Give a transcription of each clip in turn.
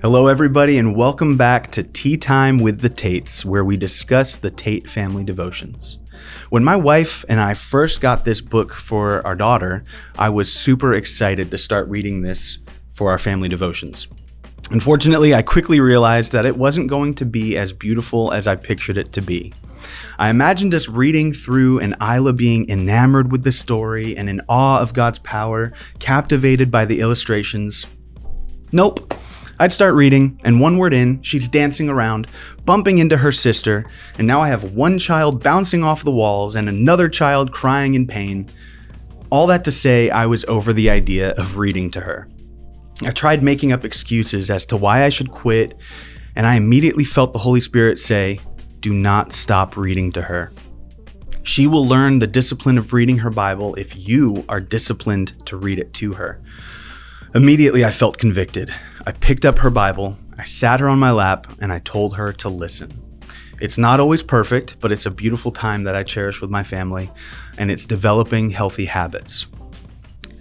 Hello everybody and welcome back to Tea Time with the Tates, where we discuss the Tate family devotions. When my wife and I first got this book for our daughter, I was super excited to start reading this for our family devotions. Unfortunately, I quickly realized that it wasn't going to be as beautiful as I pictured it to be. I imagined us reading through and Isla being enamored with the story and in awe of God's power, captivated by the illustrations. Nope. I'd start reading, and one word in, she's dancing around, bumping into her sister, and now I have one child bouncing off the walls and another child crying in pain. All that to say, I was over the idea of reading to her. I tried making up excuses as to why I should quit, and I immediately felt the Holy Spirit say, "Do not stop reading to her. She will learn the discipline of reading her Bible if you are disciplined to read it to her." Immediately, I felt convicted. I picked up her Bible, I sat her on my lap, and I told her to listen. It's not always perfect, but it's a beautiful time that I cherish with my family, and it's developing healthy habits.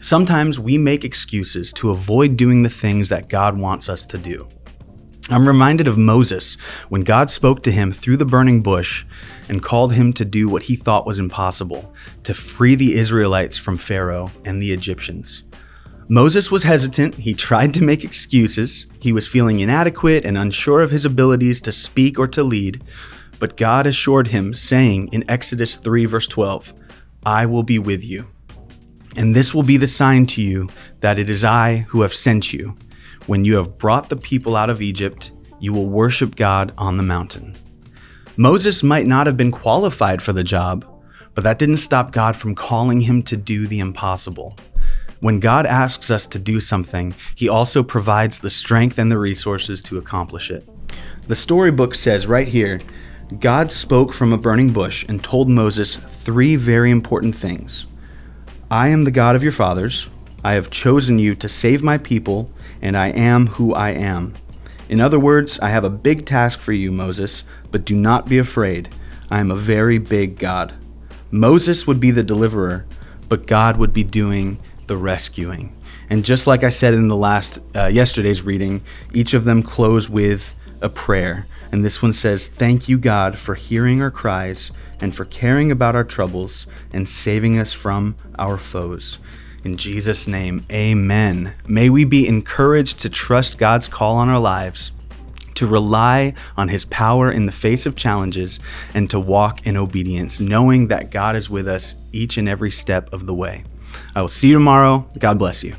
Sometimes we make excuses to avoid doing the things that God wants us to do. I'm reminded of Moses when God spoke to him through the burning bush and called him to do what he thought was impossible, to free the Israelites from Pharaoh and the Egyptians. Moses was hesitant, he tried to make excuses, he was feeling inadequate and unsure of his abilities to speak or to lead, but God assured him, saying in Exodus 3 verse 12, "I will be with you, and this will be the sign to you that it is I who have sent you. When you have brought the people out of Egypt, you will worship God on the mountain." Moses might not have been qualified for the job, but that didn't stop God from calling him to do the impossible. When God asks us to do something, he also provides the strength and the resources to accomplish it. The storybook says right here, God spoke from a burning bush and told Moses three very important things. "I am the God of your fathers. I have chosen you to save my people, and I am who I am." In other words, I have a big task for you, Moses, but do not be afraid. I am a very big God. Moses would be the deliverer, but God would be doing the rescuing. And just like I said in the last yesterday's reading, each of them close with a prayer. And this one says, "Thank you, God, for hearing our cries and for caring about our troubles and saving us from our foes. In Jesus' name, amen." May we be encouraged to trust God's call on our lives, to rely on his power in the face of challenges, and to walk in obedience, knowing that God is with us each and every step of the way. I will see you tomorrow. God bless you.